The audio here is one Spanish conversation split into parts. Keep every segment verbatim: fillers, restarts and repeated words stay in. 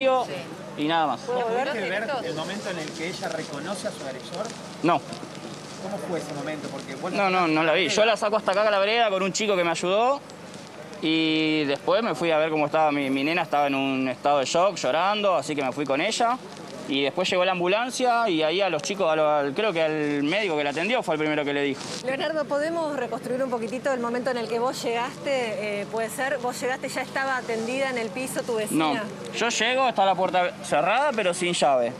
Sí. Y nada más. ¿Puedo volver a ver el momento en el que ella reconoce a su agresor? No. ¿Cómo fue ese momento? Porque vos no, no, no la vi. Yo la saco hasta acá a la vereda con un chico que me ayudó y después me fui a ver cómo estaba mi, mi nena. Estaba en un estado de shock, llorando, así que me fui con ella. Y después llegó la ambulancia y ahí a los chicos, a lo, al, creo que al médico que la atendió fue el primero que le dijo. Leonardo, ¿podemos reconstruir un poquitito el momento en el que vos llegaste? Eh, ¿Puede ser? ¿Vos llegaste, ya estaba atendida en el piso tu vecina? No, yo llego, está la puerta cerrada pero sin llave.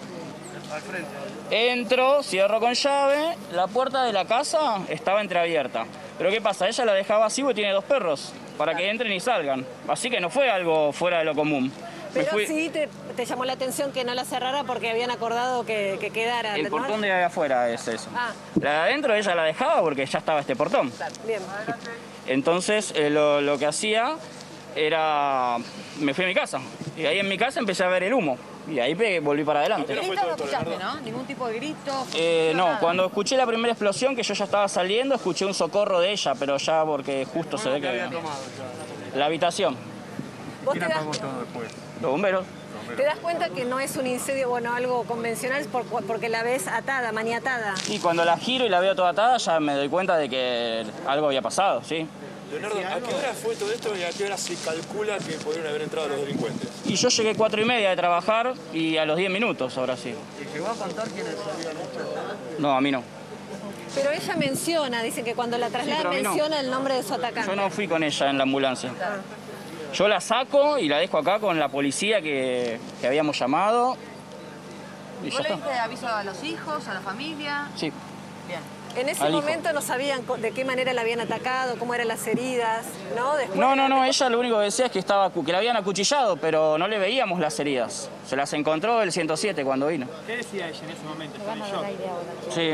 Al frente. Entro, cierro con llave, la puerta de la casa estaba entreabierta. Pero ¿qué pasa? Ella la dejaba así porque tiene dos perros, para que entren y salgan. Así que no fue algo fuera de lo común. Pero fui... sí, te, te llamó la atención que no la cerrara porque habían acordado que, que quedara. El portón de afuera es eso. Ah. La de adentro ella la dejaba porque ya estaba este portón. Claro, bien. Entonces eh, lo, lo que hacía era... me fui a mi casa. Y ahí en mi casa empecé a ver el humo. Y ahí pegué, volví para adelante. ¿Grito no escuchaste, no? ¿Ningún tipo de grito? Eh, no, nada. Cuando escuché la primera explosión, que yo ya estaba saliendo, escuché un socorro de ella, pero ya porque justo se ve que... había tomado, ya. La habitación. ¿Vos te das... Los bomberos. ¿Te das cuenta que no es un incendio, bueno, algo convencional, porque la ves atada, maniatada? Y cuando la giro y la veo toda atada, ya me doy cuenta de que algo había pasado, ¿sí? Leonardo, ¿a qué hora fue todo esto y a qué hora se calcula que podrían haber entrado los delincuentes? Y yo llegué cuatro y media de trabajar y a los diez minutos, ahora sí. ¿Y llegó a contar quiénes habían hecho? No, a mí no. Pero ella menciona, dicen que cuando la traslada sí, menciona no. el nombre de su atacante. Yo no fui con ella en la ambulancia. Claro. Yo la saco y la dejo acá con la policía que, que habíamos llamado. Y ¿vos le diste aviso a los hijos, a la familia? Sí. Bien. En ese momento no sabían de qué manera la habían atacado, cómo eran las heridas, ¿no? Después no, no, no, ella lo único que decía es que, estaba, que la habían acuchillado, pero no le veíamos las heridas. Se las encontró el ciento siete cuando vino. ¿Qué decía ella en ese momento? ¿Estaba en shock? Sí.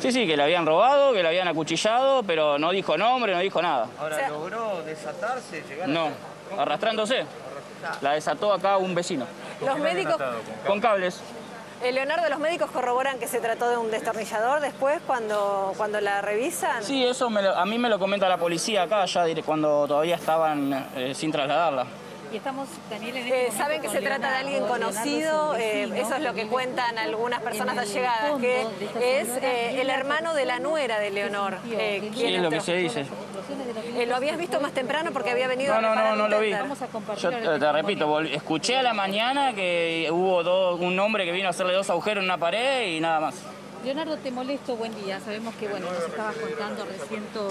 Sí, sí, que la habían robado, que la habían acuchillado, pero no dijo nombre, no dijo nada. Ahora, o sea, ¿logró desatarse? Llegar no, a... arrastrándose. La desató acá un vecino. ¿Los médicos? Con cables. Leonardo, ¿los médicos corroboran que se trató de un destornillador después cuando, cuando la revisan? Sí, eso me lo, a mí me lo comenta la policía acá, ya cuando todavía estaban eh, sin trasladarla. Y estamos, Daniel, en este eh, ¿saben que se Leonardo, trata de alguien conocido? Eh, eso es lo que cuentan algunas personas allegadas, que es eh, el hermano de la nuera de Leonor. Eh, sí, es lo que se dice. Eh, ¿Lo habías visto más temprano porque había venido? No, no, no, no lo vi. Yo te, te repito, escuché a la mañana que hubo dos, un hombre que vino a hacerle dos agujeros en una pared y nada más. Leonardo, te molesto, buen día. Sabemos que, bueno, nos estabas contando recién todo.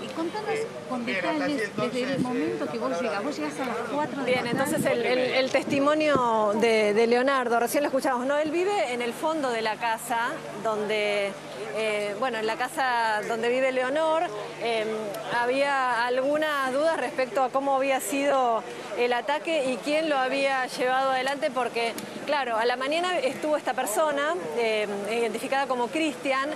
Y contanos con detalles desde el momento que vos llegás. Vos llegás a las cuatro de la tarde. Bien, entonces el, el, el testimonio de, de Leonardo, recién lo escuchamos, ¿no? Él vive en el fondo de la casa, donde, eh, bueno, en la casa donde vive Leonor. Eh, había algunas dudas respecto a cómo había sido el ataque y quién lo había llevado adelante, porque, claro, a la mañana estuvo esta persona, eh, identificada como Cristian,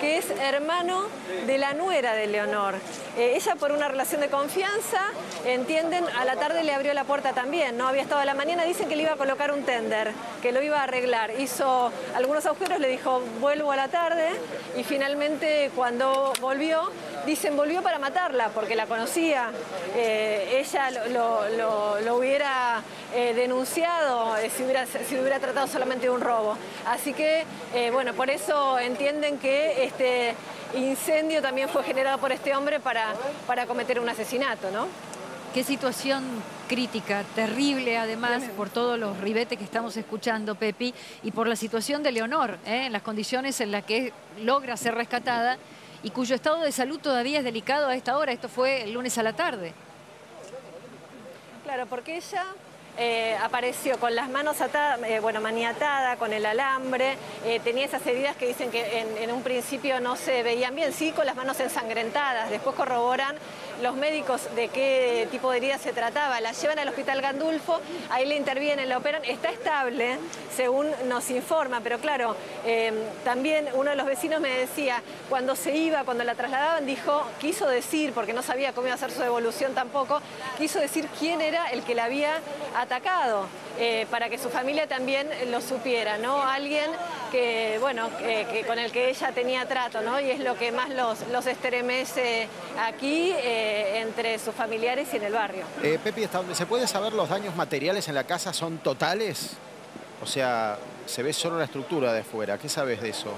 que es hermano de la nuera de Leonor. Eh, ella por una relación de confianza, entienden, a la tarde le abrió la puerta también, no había estado a la mañana, dicen que le iba a colocar un tender, que lo iba a arreglar, hizo algunos agujeros, le dijo vuelvo a la tarde y finalmente cuando volvió, dicen volvió para matarla porque la conocía, eh, ella lo, lo, lo, lo hubiera eh, denunciado eh, si, hubiera, si hubiera tratado solamente de un robo. Así que, eh, bueno, por eso entienden que este incendio también fue generado por este hombre para, para cometer un asesinato, ¿no? Qué situación crítica, terrible además, por todos los ribetes que estamos escuchando, Pepi, y por la situación de Leonor, ¿eh? En las condiciones en las que logra ser rescatada y cuyo estado de salud todavía es delicado a esta hora. Esto fue el lunes a la tarde. Claro, porque ella... Eh, apareció con las manos atadas, eh, bueno, maniatada, con el alambre, eh, tenía esas heridas que dicen que en, en un principio no se veían bien, sí, con las manos ensangrentadas. Después corroboran los médicos de qué tipo de herida se trataba. La llevan al hospital Gandulfo, ahí le intervienen, la operan, está estable, según nos informa, pero claro, eh, también uno de los vecinos me decía, cuando se iba, cuando la trasladaban, dijo, quiso decir, porque no sabía cómo iba a hacer su devolución tampoco, quiso decir quién era el que la había atacado. atacado, eh, para que su familia también lo supiera, ¿no? Alguien que, bueno, que, que con el que ella tenía trato, ¿no? Y es lo que más los, los estremece aquí, eh, entre sus familiares y en el barrio. Eh, Pepi, ¿hasta dónde se puede saber los daños materiales en la casa son totales? O sea, se ve solo la estructura de afuera. ¿Qué sabes de eso?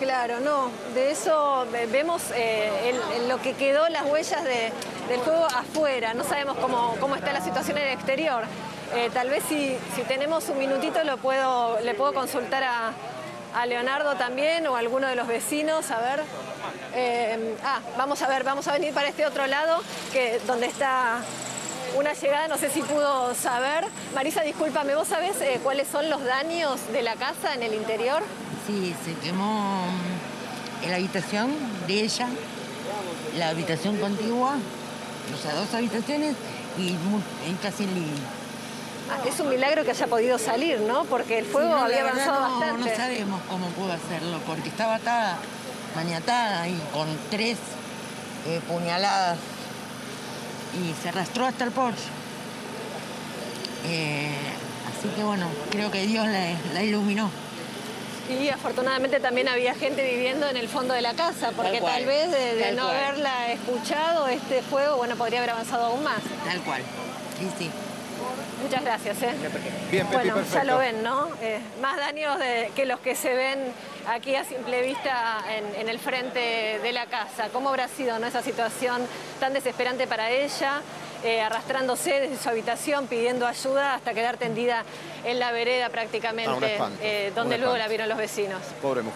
Claro, no, de eso vemos eh, el, el, lo que quedó, las huellas de, del fuego afuera. No sabemos cómo, cómo está la situación en el exterior. Eh, tal vez si, si tenemos un minutito lo puedo, le puedo consultar a, a Leonardo también, o a alguno de los vecinos, a ver. Eh, ah, vamos a ver, vamos a venir para este otro lado, que donde está una llegada, no sé si pudo saber. Marisa, discúlpame, ¿vos sabés eh, cuáles son los daños de la casa en el interior? Sí, se quemó la habitación de ella, la habitación contigua, o sea, dos habitaciones y, y casi el living. Ah, es un milagro que haya podido salir, ¿no? Porque el fuego sí, no, había avanzado no, bastante. No sabemos cómo pudo hacerlo, porque estaba atada, maniatada, y con tres eh, puñaladas, y se arrastró hasta el porche. Eh, así que, bueno, creo que Dios la, la iluminó. Y afortunadamente también había gente viviendo en el fondo de la casa, porque tal, tal vez de, de tal no cual. haberla escuchado, este fuego, bueno, podría haber avanzado aún más. Tal cual, sí, sí. Muchas gracias, ¿eh? Bien, Pepi, bueno, perfecto. Ya lo ven, ¿no? Eh, más daños de, que los que se ven aquí a simple vista en, en el frente de la casa. ¿Cómo habrá sido, ¿no? esa situación tan desesperante para ella? Eh, arrastrándose desde su habitación, pidiendo ayuda, hasta quedar tendida en la vereda prácticamente, ah, un espanto, eh, donde un luego espanto. la vieron los vecinos. Pobre mujer.